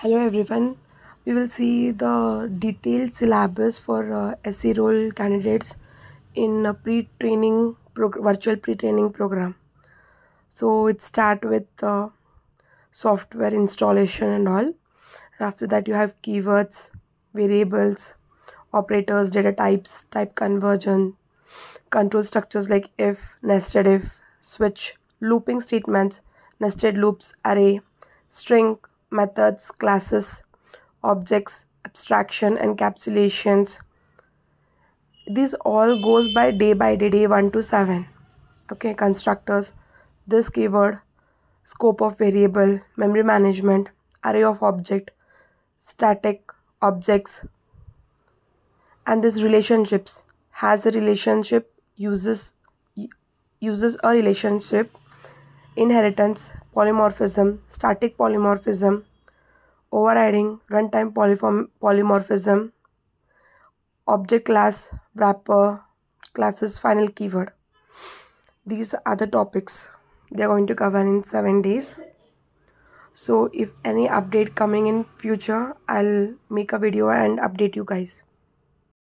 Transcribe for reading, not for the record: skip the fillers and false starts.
Hello everyone, we will see the detailed syllabus for SE role candidates in a virtual pre-training program. So it starts with software installation and all. And after that you have keywords, variables, operators, data types, type conversion, control structures like if, nested if, switch, looping statements, nested loops, array, string, methods, classes, objects, abstraction, encapsulations. This all goes by day 1 to 7. Okay, constructors, this keyword, scope of variable, memory management, array of object, static, objects. And this relationships, has a relationship, uses a relationship, inheritance, polymorphism, static polymorphism, overriding, runtime polymorphism, object class, wrapper, classes, final keyword. These are the topics they are going to cover in 7 days. So if any update coming in future, I'll make a video and update you guys.